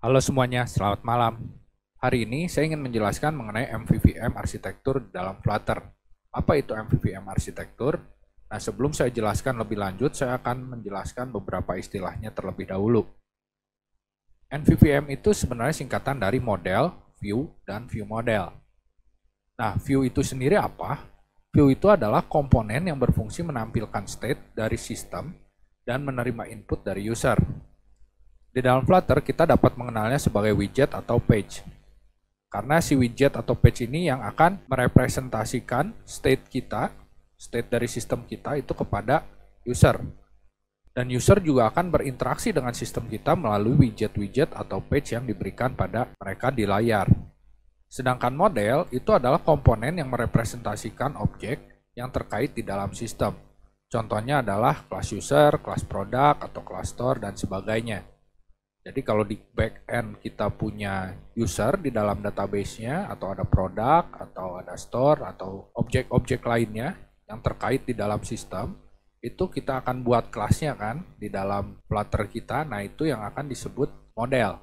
Halo semuanya, selamat malam. Hari ini saya ingin menjelaskan mengenai MVVM arsitektur dalam Flutter. Apa itu MVVM arsitektur? Nah, sebelum saya jelaskan lebih lanjut, saya akan menjelaskan beberapa istilahnya terlebih dahulu. MVVM itu sebenarnya singkatan dari model, view, dan view model. Nah, view itu sendiri apa? View itu adalah komponen yang berfungsi menampilkan state dari sistem dan menerima input dari user. Di dalam Flutter, kita dapat mengenalnya sebagai widget atau page. Karena si widget atau page ini yang akan merepresentasikan state dari sistem kita itu kepada user. Dan user juga akan berinteraksi dengan sistem kita melalui widget-widget atau page yang diberikan pada mereka di layar. Sedangkan model itu adalah komponen yang merepresentasikan objek yang terkait di dalam sistem. Contohnya adalah kelas user, kelas produk, atau kelas store, dan sebagainya. Jadi kalau di backend kita punya user di dalam database-nya, atau ada produk, atau ada store, atau objek-objek lainnya yang terkait di dalam sistem, itu kita akan buat kelasnya kan di dalam Flutter kita, nah itu yang akan disebut model.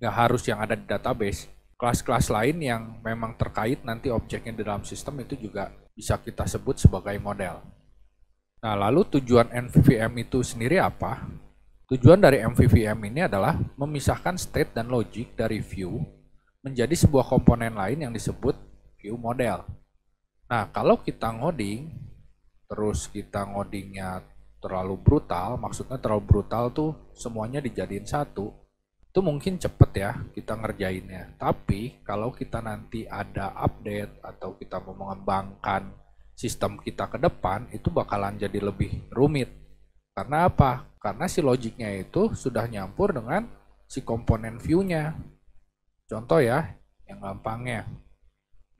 Nggak harus yang ada di database. Kelas-kelas lain yang memang terkait nanti objeknya di dalam sistem itu juga bisa kita sebut sebagai model. Nah, lalu tujuan MVVM itu sendiri apa? Tujuan dari MVVM ini adalah memisahkan state dan logic dari view menjadi sebuah komponen lain yang disebut view model. Nah, kalau kita ngoding, terus kita ngodingnya terlalu brutal, maksudnya terlalu brutal tuh semuanya dijadiin satu, itu mungkin cepet ya kita ngerjainnya. Tapi kalau kita nanti ada update atau kita mau mengembangkan sistem kita ke depan, itu bakalan jadi lebih rumit. Karena apa? Karena si logiknya itu sudah nyampur dengan si komponen view-nya. Contoh ya, yang gampangnya.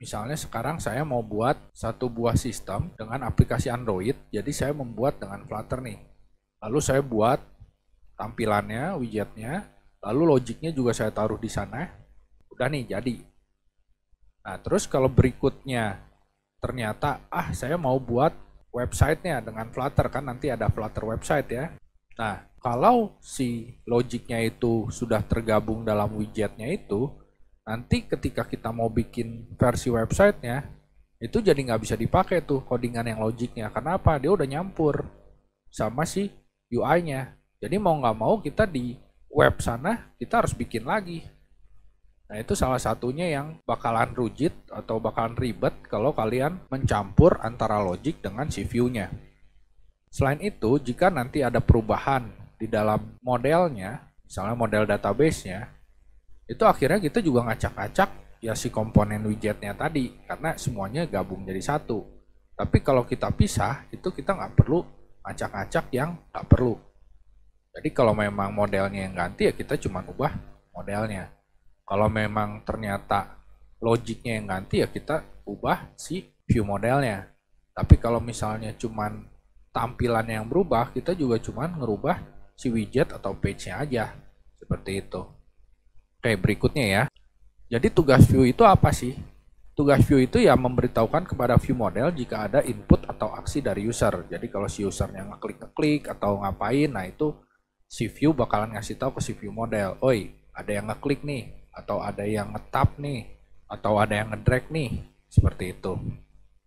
Misalnya sekarang saya mau buat satu buah sistem dengan aplikasi Android, jadi saya membuat dengan Flutter nih. Lalu saya buat tampilannya, widgetnya, lalu logiknya juga saya taruh di sana. Udah nih, jadi. Nah, terus kalau berikutnya ternyata, saya mau buat websitenya dengan Flutter, kan nanti ada Flutter website ya. Nah, kalau si logiknya itu sudah tergabung dalam widgetnya itu, nanti ketika kita mau bikin versi websitenya, itu jadi nggak bisa dipakai tuh codingan yang logiknya. Karena apa? Dia udah nyampur sama si UI-nya. Jadi mau nggak mau kita di web sana, kita harus bikin lagi. Nah, itu salah satunya yang bakalan rujit atau bakalan ribet kalau kalian mencampur antara logic dengan si view-nya. Selain itu, jika nanti ada perubahan di dalam modelnya, misalnya model database-nya, itu akhirnya kita juga ngacak-ngacak ya si komponen widget-nya tadi, karena semuanya gabung jadi satu. Tapi kalau kita pisah, itu kita nggak perlu ngacak-ngacak yang nggak perlu. Jadi kalau memang modelnya yang ganti, ya kita cuma ubah modelnya. Kalau memang ternyata logiknya yang ganti, ya kita ubah si view modelnya. Tapi kalau misalnya cuman tampilannya yang berubah, kita juga cuman ngerubah si widget atau page-nya aja. Seperti itu. Oke, berikutnya ya. Jadi tugas view itu apa sih? Tugas view itu ya memberitahukan kepada view model jika ada input atau aksi dari user. Jadi kalau si usernya ngeklik-ngeklik atau ngapain, nah itu si view bakalan ngasih tahu ke si view model. Oi, ada yang ngeklik nih, atau ada yang ngetap nih, atau ada yang ngedrag nih, seperti itu.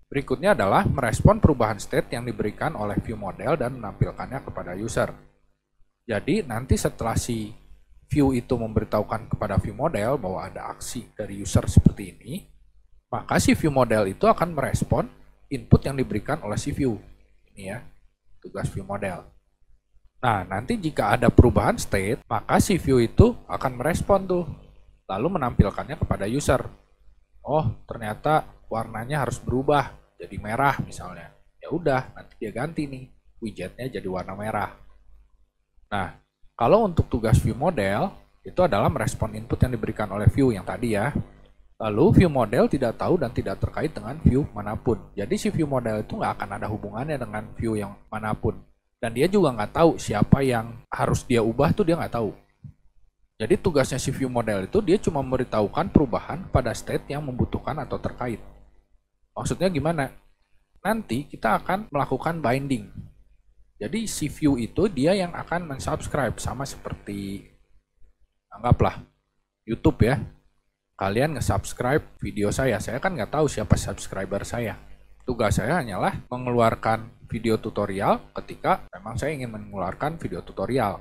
Berikutnya adalah merespon perubahan state yang diberikan oleh view model dan menampilkannya kepada user. Jadi nanti setelah si view itu memberitahukan kepada view model bahwa ada aksi dari user seperti ini, maka si view model itu akan merespon input yang diberikan oleh si view. Ini ya, tugas view model. Nah, nanti jika ada perubahan state, maka si view itu akan merespon tuh, lalu menampilkannya kepada user. Oh, ternyata warnanya harus berubah jadi merah misalnya. Ya udah, nanti dia ganti nih widgetnya jadi warna merah. Nah, kalau untuk tugas view model itu adalah merespon input yang diberikan oleh view yang tadi ya. Lalu view model tidak tahu dan tidak terkait dengan view manapun. Jadi si view model itu nggak akan ada hubungannya dengan view yang manapun. Dan dia juga nggak tahu siapa yang harus dia ubah tuh, dia nggak tahu. Jadi tugasnya si view model itu dia cuma memberitahukan perubahan pada state yang membutuhkan atau terkait. Maksudnya gimana? Nanti kita akan melakukan binding. Jadi si view itu dia yang akan mensubscribe, sama seperti anggaplah YouTube ya, kalian nge-subscribe video saya kan nggak tahu siapa subscriber saya. Tugas saya hanyalah mengeluarkan video tutorial ketika memang saya ingin mengeluarkan video tutorial.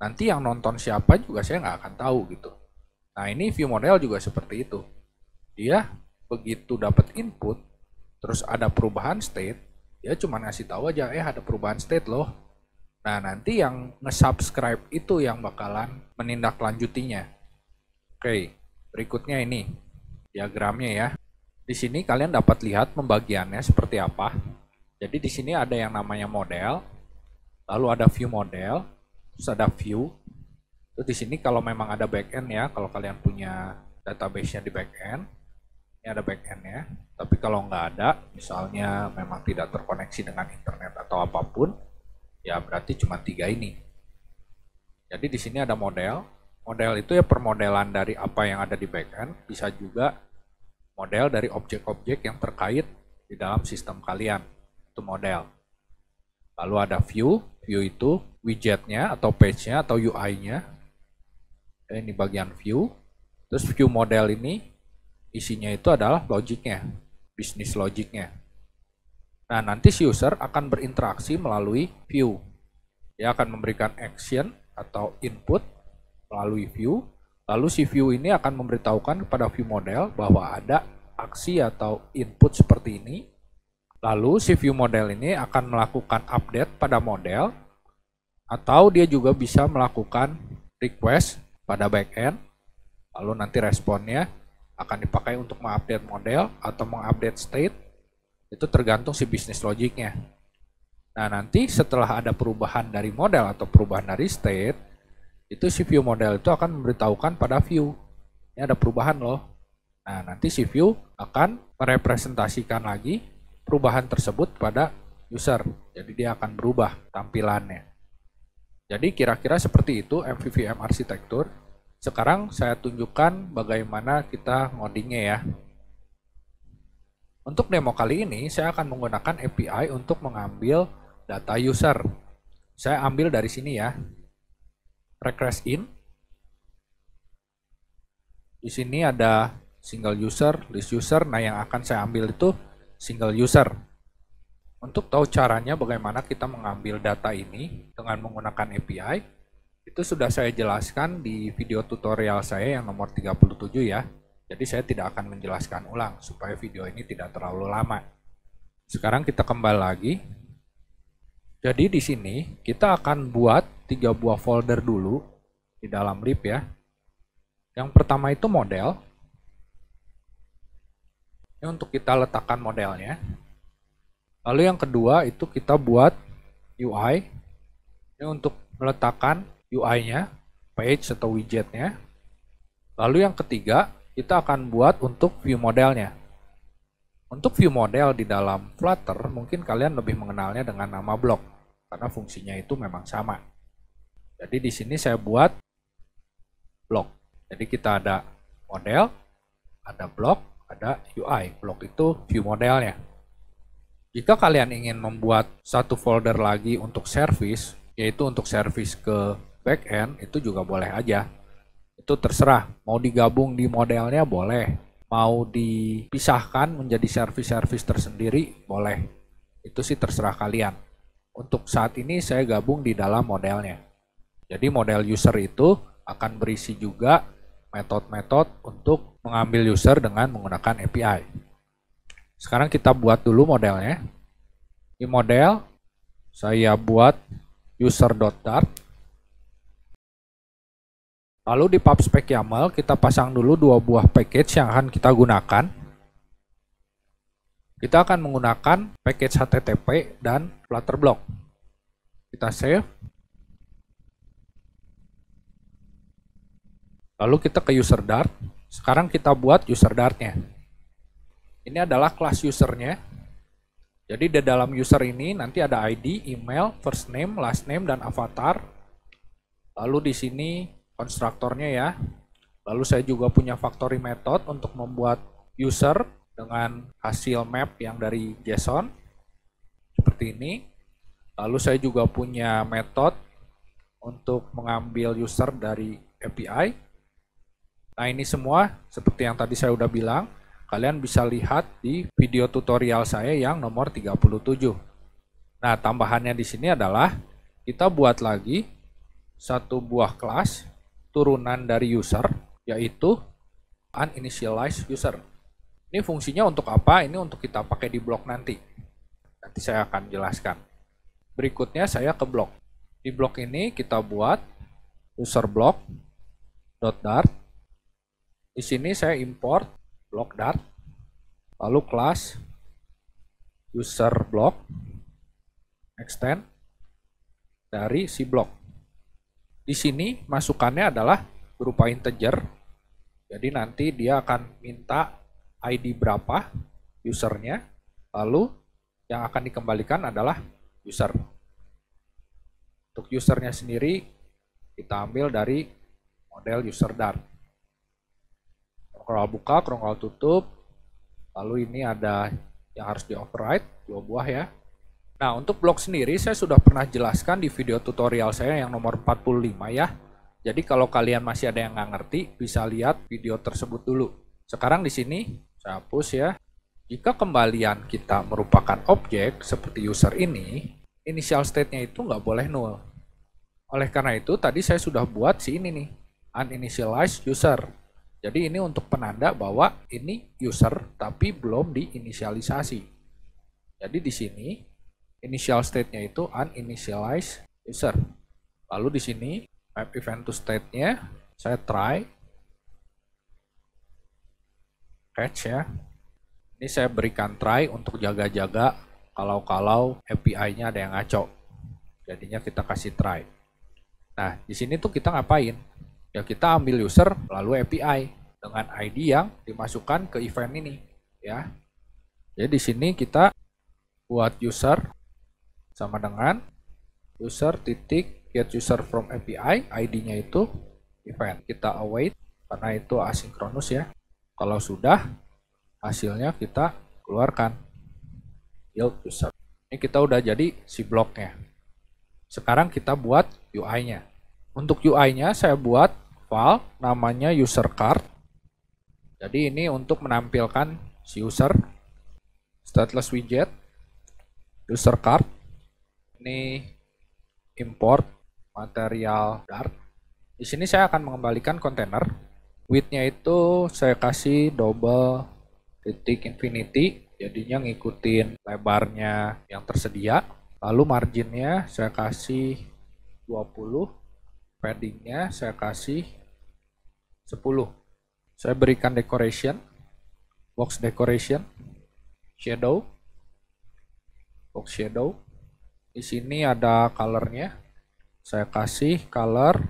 Nanti yang nonton siapa juga saya nggak akan tahu gitu. Nah ini view model juga seperti itu. Dia begitu dapat input, terus ada perubahan state, dia cuma ngasih tahu aja, ada perubahan state loh. Nah nanti yang nge-subscribe itu yang bakalan menindaklanjutinya. Oke, berikutnya ini diagramnya ya. Di sini kalian dapat lihat pembagiannya seperti apa. Jadi di sini ada yang namanya model, lalu ada view model, terus ada view. Terus di sini kalau memang ada backend ya, kalau kalian punya database-nya di backend, ini ada backend-nya. Tapi kalau nggak ada, misalnya memang tidak terkoneksi dengan internet atau apapun, ya berarti cuma tiga ini. Jadi di sini ada model. Model itu ya permodelan dari apa yang ada di backend, bisa juga model dari objek-objek yang terkait di dalam sistem kalian, itu model. Lalu ada view, view itu widgetnya atau page-nya atau UI-nya. Ini bagian view. Terus view model ini isinya itu adalah logiknya, bisnis logiknya. Nah nanti si user akan berinteraksi melalui view. Dia akan memberikan action atau input melalui view. Lalu si view ini akan memberitahukan kepada view model bahwa ada aksi atau input seperti ini. Lalu si view model ini akan melakukan update pada model, atau dia juga bisa melakukan request pada backend. Lalu nanti responnya akan dipakai untuk mengupdate model atau mengupdate state. Itu tergantung si bisnis logiknya. Nah nanti setelah ada perubahan dari model atau perubahan dari state, itu si view model itu akan memberitahukan pada view, ini ada perubahan loh. Nah nanti si view akan merepresentasikan lagi perubahan tersebut pada user, jadi dia akan berubah tampilannya. Jadi kira-kira seperti itu MVVM arsitektur. Sekarang saya tunjukkan bagaimana kita ngodingnya ya. Untuk demo kali ini saya akan menggunakan API untuk mengambil data user. Saya ambil dari sini ya, regress in. Di sini ada single user, list user. Nah, yang akan saya ambil itu single user. Untuk tahu caranya bagaimana kita mengambil data ini dengan menggunakan API, itu sudah saya jelaskan di video tutorial saya yang nomor 37 ya. Jadi saya tidak akan menjelaskan ulang supaya video ini tidak terlalu lama. Sekarang kita kembali lagi. Jadi di sini kita akan buat 3 buah folder dulu di dalam lib ya. Yang pertama itu model. Ini untuk kita letakkan modelnya. Lalu yang kedua itu kita buat UI. Ini untuk meletakkan UI-nya, page atau widgetnya. Lalu yang ketiga kita akan buat untuk view modelnya. Untuk view model di dalam Flutter mungkin kalian lebih mengenalnya dengan nama block, karena fungsinya itu memang sama. Jadi di sini saya buat block. Jadi kita ada model, ada block, ada UI. Block itu view modelnya. Jika kalian ingin membuat satu folder lagi untuk service, yaitu untuk service ke backend, itu juga boleh aja. Itu terserah, mau digabung di modelnya boleh, mau dipisahkan menjadi service-service tersendiri boleh. Itu sih terserah kalian. Untuk saat ini saya gabung di dalam modelnya. Jadi model user itu akan berisi juga metode-metode untuk mengambil user dengan menggunakan API. Sekarang kita buat dulu modelnya. Di model saya buat user.dart. Lalu di pubspec.yaml kita pasang dulu 2 buah package yang akan kita gunakan. Kita akan menggunakan package http dan flutter bloc. Kita save. Lalu kita ke user.dart. Sekarang kita buat user.dart-nya. Ini adalah kelas usernya. Jadi di dalam user ini nanti ada ID, email, first name, last name, dan avatar. Lalu di sini konstruktornya ya. Lalu saya juga punya factory method untuk membuat user dengan hasil map yang dari JSON seperti ini. Lalu saya juga punya metode untuk mengambil user dari API. Nah, ini semua seperti yang tadi saya udah bilang, kalian bisa lihat di video tutorial saya yang nomor 37. Nah, tambahannya di sini adalah kita buat lagi satu buah kelas turunan dari user, yaitu uninitialized user. Ini fungsinya untuk apa? Ini untuk kita pakai di blok nanti. Nanti saya akan jelaskan. Berikutnya saya ke blok. Di blok ini kita buat user_block.dart. Di sini saya import BlocDart, lalu kelas user_block extend dari si block. Di sini masukannya adalah berupa integer, jadi nanti dia akan minta ID berapa usernya, lalu yang akan dikembalikan adalah user. Untuk usernya sendiri kita ambil dari model user_dart. Krongkol buka, krongkol tutup, lalu ini ada yang harus di override, 2 buah ya. Nah, untuk blok sendiri saya sudah pernah jelaskan di video tutorial saya yang nomor 45 ya. Jadi kalau kalian masih ada yang nggak ngerti, bisa lihat video tersebut dulu. Sekarang di sini, saya hapus ya. Jika kembalian kita merupakan objek seperti user ini, initial state-nya itu nggak boleh null. Oleh karena itu, tadi saya sudah buat si ini nih, uninitialized user. Jadi ini untuk penanda bahwa ini user tapi belum diinisialisasi. Jadi di sini initial state-nya itu uninitialized user. Lalu di sini map event to state-nya saya try catch ya. Ini saya berikan try untuk jaga-jaga kalau API-nya ada yang ngaco. Jadinya kita kasih try. Nah, di sini tuh kita ngapain? Ya, kita ambil user lalu API dengan ID yang dimasukkan ke event ini ya. Jadi di sini kita buat user sama dengan user titik get user from API, ID-nya itu event. Kita await karena itu asinkronus ya. Kalau sudah, hasilnya kita keluarkan yield user. Ini kita udah jadi si bloknya. Sekarang kita buat UI-nya. Untuk UI-nya saya buat file namanya user_card. Jadi ini untuk menampilkan si user. StatelessWidget user_card. Ini import Material.dart. Di sini saya akan mengembalikan kontainer. Width-nya itu saya kasih >infinity. Jadinya ngikutin lebarnya yang tersedia. Lalu marginnya saya kasih 20. Paddingnya saya kasih 10. Saya berikan decoration, box decoration, shadow, box shadow. Di sini ada colornya, saya kasih color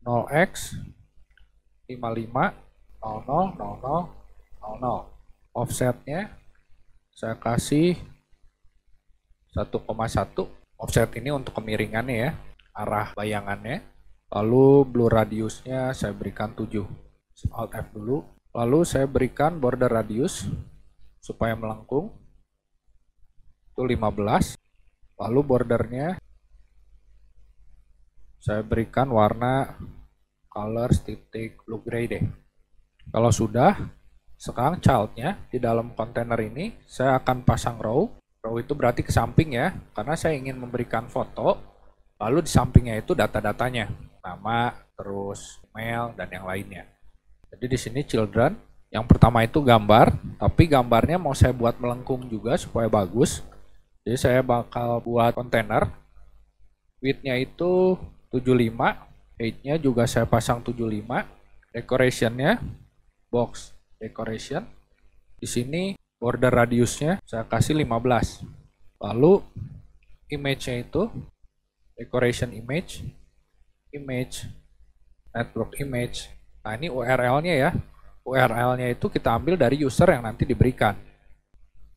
0x55000000. Offsetnya saya kasih 1,1. Offset ini untuk kemiringannya ya, arah bayangannya. Lalu blur radiusnya saya berikan 7. Alt F dulu. Lalu saya berikan border radius supaya melengkung. Itu 15. Lalu bordernya saya berikan warna colors blue gray deh. Kalau sudah, sekarang childnya di dalam kontainer ini saya akan pasang row. Row itu berarti ke samping ya, karena saya ingin memberikan foto. Lalu di sampingnya itu data-datanya, nama, terus email, dan yang lainnya. Jadi di sini children, yang pertama itu gambar, tapi gambarnya mau saya buat melengkung juga supaya bagus. Jadi saya bakal buat kontainer, width-nya itu 75, height-nya juga saya pasang 75, decoration-nya box decoration. Di sini border radiusnya saya kasih 15. Lalu image-nya itu decoration image, network image. Nah, ini URL-nya ya. URL-nya itu kita ambil dari user yang nanti diberikan.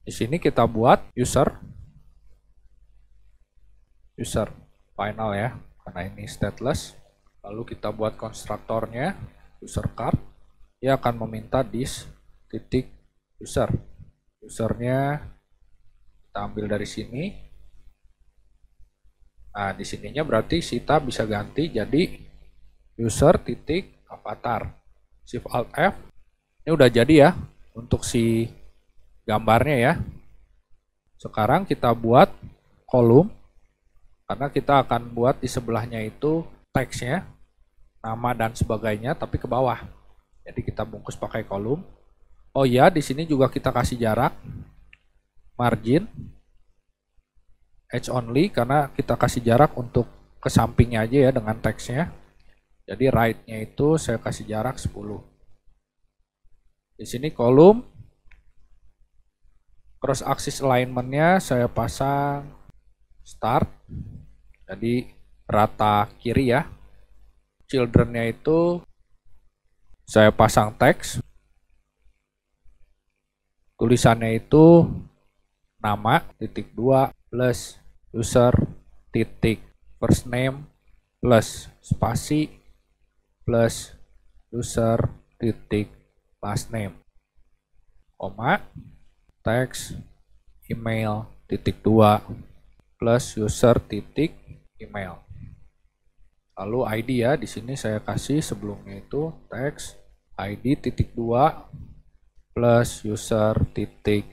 Di sini kita buat user final ya, karena ini stateless. Lalu kita buat konstruktornya user_card. Dia akan meminta this titik user. Usernya kita ambil dari sini. Nah, di sininya berarti kita bisa ganti jadi user titik avatar. Shift Alt F. Ini udah jadi ya untuk si gambarnya ya. Sekarang kita buat kolom, karena kita akan buat di sebelahnya itu teksnya, nama dan sebagainya, tapi ke bawah. Jadi kita bungkus pakai kolom. Oh ya, di sini juga kita kasih jarak, margin, edge only, karena kita kasih jarak untuk ke sampingnya aja ya dengan teksnya. Jadi right-nya itu saya kasih jarak 10. Di sini kolom, cross axis alignment-nya saya pasang start, jadi rata kiri ya. Children-nya itu saya pasang teks, tulisannya itu nama titik 2 plus user titik first name plus spasi plus user titik last name, koma teks email titik 2 plus user titik email, lalu ID ya. Di sini saya kasih sebelumnya itu teks ID titik 2 plus user titik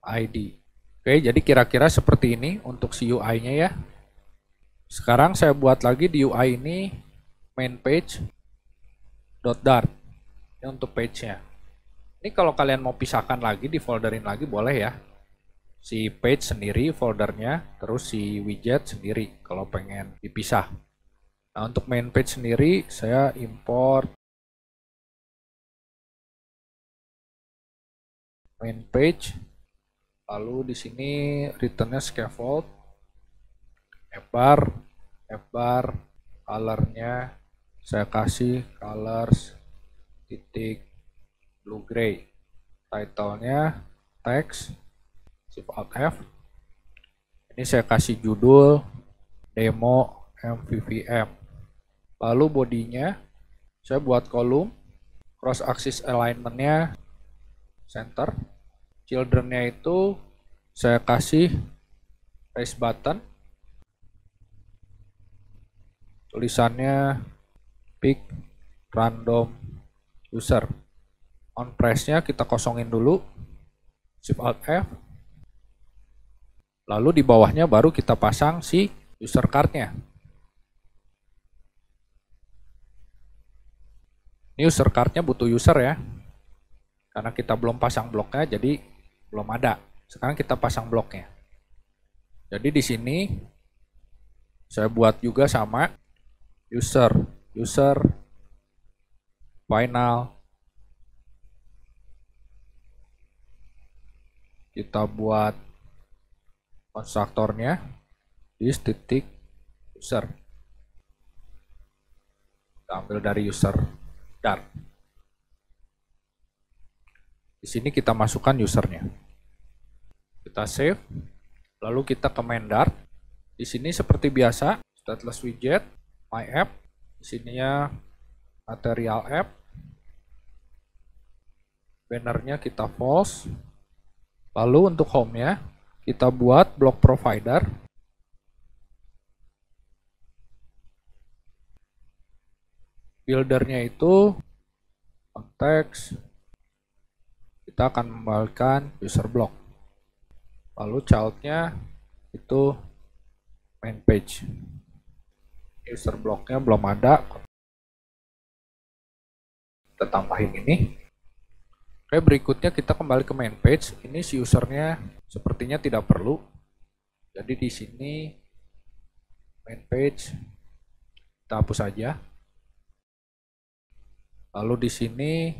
ID. Oke, jadi kira-kira seperti ini untuk si UI-nya ya. Sekarang saya buat lagi di UI ini main_page.dart. Ini untuk page-nya. Ini kalau kalian mau pisahkan lagi, difolderin lagi boleh ya. Si page sendiri foldernya, terus si widget sendiri kalau pengen dipisah. Nah, untuk main page sendiri saya import main page. Lalu di sini returnnya scaffold, fbar, colornya saya kasih colors titik blue gray, titlenya text, shift alt F. Ini saya kasih judul demo MVVM. Lalu bodinya saya buat kolom, cross axis alignmentnya center. Children-nya itu saya kasih raise button. Tulisannya pick random user. On press-nya kita kosongin dulu. Shift Alt F. Lalu di bawahnya baru kita pasang si user card-nya. Ini user card-nya butuh user ya. Karena kita belum pasang bloknya, jadi belum ada. Sekarang kita pasang bloknya. Jadi di sini saya buat juga sama user final, kita buat konstruktornya this titik user, kita ambil dari user.dart. Di sini kita masukkan usernya, kita save, lalu kita ke main.dart. Di sini seperti biasa, stateless widget, my app, di sininya material app, bannernya kita false, lalu untuk home-nya kita buat BlocProvider, builder-nya itu konteks, kita akan membalikkan user block, lalu child-nya itu main page, user block-nya belum ada, kita tambahin ini. Oke, berikutnya kita kembali ke main page. Ini si usernya sepertinya tidak perlu, jadi di sini main page kita hapus saja, lalu di sini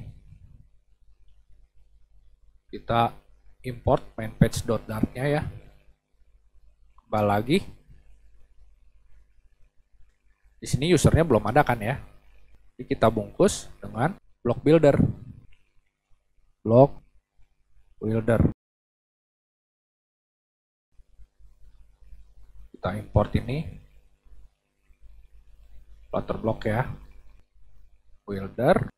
kita import main_page.dart-nya ya. Kembali lagi. Di sini usernya belum ada kan ya. Jadi kita bungkus dengan BlocBuilder. BlocBuilder. Kita import ini. Flutter block ya. Builder.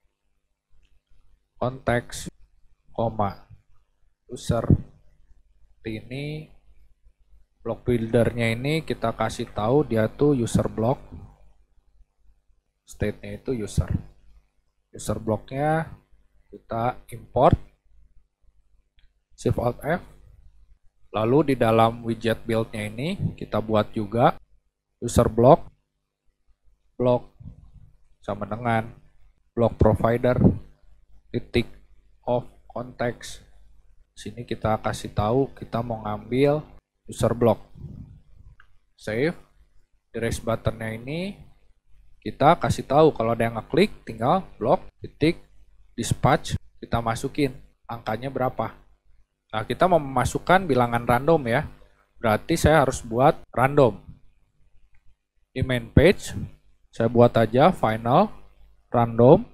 Konteks, koma. User ini block buildernya ini kita kasih tahu dia tuh user block, state-nya itu user. user blocknya kita import, shift alt F, lalu di dalam widget build-nya ini kita buat juga user block, block sama dengan BlocProvider titik of context. Sini kita kasih tahu kita mau ngambil user block. Save, di raise buttonnya ini kita kasih tahu kalau ada yang ngeklik tinggal block titik dispatch kita masukin angkanya berapa. Nah, kita mau memasukkan bilangan random ya. Berarti saya harus buat random. Di main page, saya buat aja final random.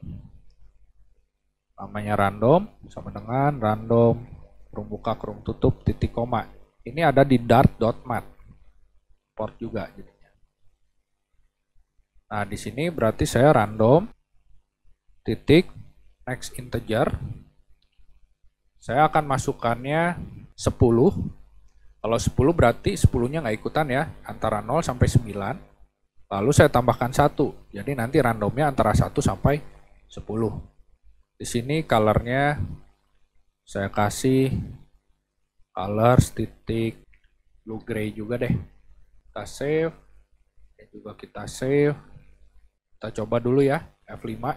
Namanya random, sama dengan random, kurung buka, kurung tutup, titik koma. Ini ada di dart.mat. Import juga jadinya. Nah, di sini berarti saya random, titik, next integer. Saya akan masukkannya 10. Kalau 10 berarti 10-nya nggak ikutan ya, antara 0 sampai 9. Lalu saya tambahkan 1. Jadi nanti randomnya antara 1 sampai 10. Di sini color-nya saya kasih colors titik blue gray juga deh. Kita save. Ini juga kita save. Kita coba dulu ya, F5.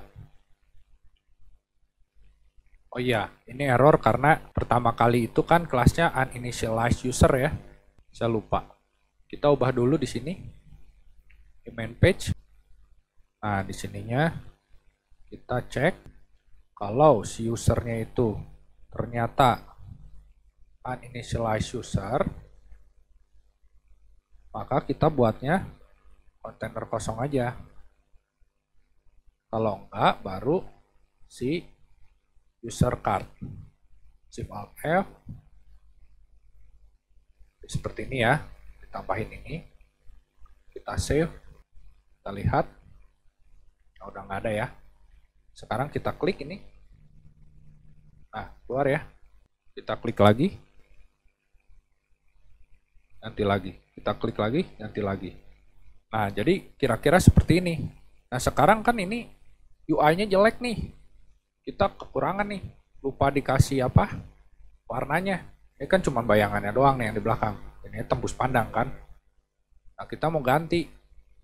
Oh iya, ini error karena pertama kali itu kan kelasnya uninitialized user ya. Saya lupa. Kita ubah dulu di sini. Di main page. Nah, di sininya kita cek kalau si usernya itu ternyata uninitialized user, maka kita buatnya kontainer kosong aja. Kalau enggak, baru si user_card. Shift Alt F. Seperti ini ya. Ditambahin ini. Kita save. Kita lihat. Nah, udah nggak ada ya. Sekarang kita klik ini. Nah, keluar ya. Kita klik lagi. Ganti lagi. Kita klik lagi, ganti lagi. Nah, jadi kira-kira seperti ini. Nah, sekarang kan ini UI-nya jelek nih. Kita kekurangan nih, lupa dikasih apa warnanya. Ini kan cuma bayangannya doang nih yang di belakang. Ini tembus pandang kan. Nah, kita mau ganti.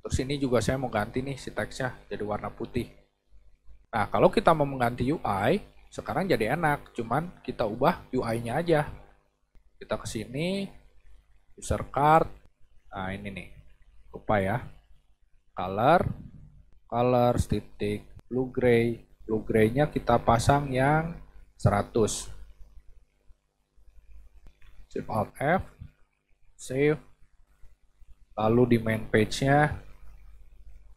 Terus ini juga saya mau ganti nih si teksnya jadi warna putih. Nah, kalau kita mau mengganti UI, sekarang jadi enak. Cuman kita ubah UI-nya aja. Kita ke sini, user card. Nah, ini nih. Lupa ya. Color, color titik blue gray. Blue gray-nya kita pasang yang 100. Shift Alt F, save. Lalu di main page-nya,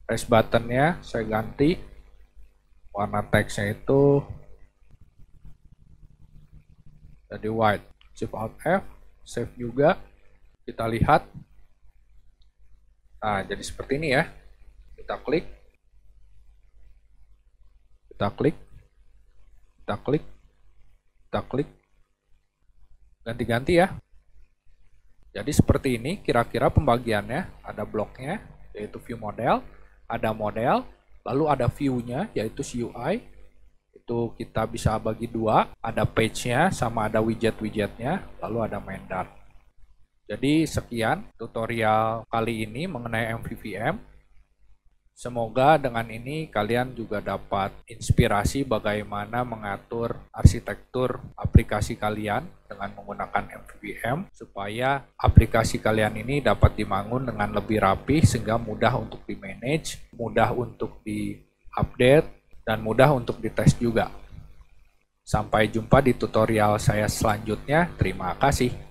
press button-nya saya ganti warna teksnya itu jadi white. Shift Alt F, save juga. Kita lihat. Nah, jadi seperti ini ya. Kita klik. Kita klik, ganti-ganti ya. Jadi seperti ini kira-kira pembagiannya. Ada bloknya, yaitu view model, ada model, lalu ada view-nya, yaitu UI. Itu kita bisa bagi dua, ada page-nya sama ada widget-widgetnya, lalu ada main.dart. Jadi sekian tutorial kali ini mengenai MVVM. Semoga dengan ini kalian juga dapat inspirasi bagaimana mengatur arsitektur aplikasi kalian dengan menggunakan MVVM supaya aplikasi kalian ini dapat dibangun dengan lebih rapi sehingga mudah untuk di-manage, mudah untuk di-update, dan mudah untuk dites juga. Sampai jumpa di tutorial saya selanjutnya. Terima kasih.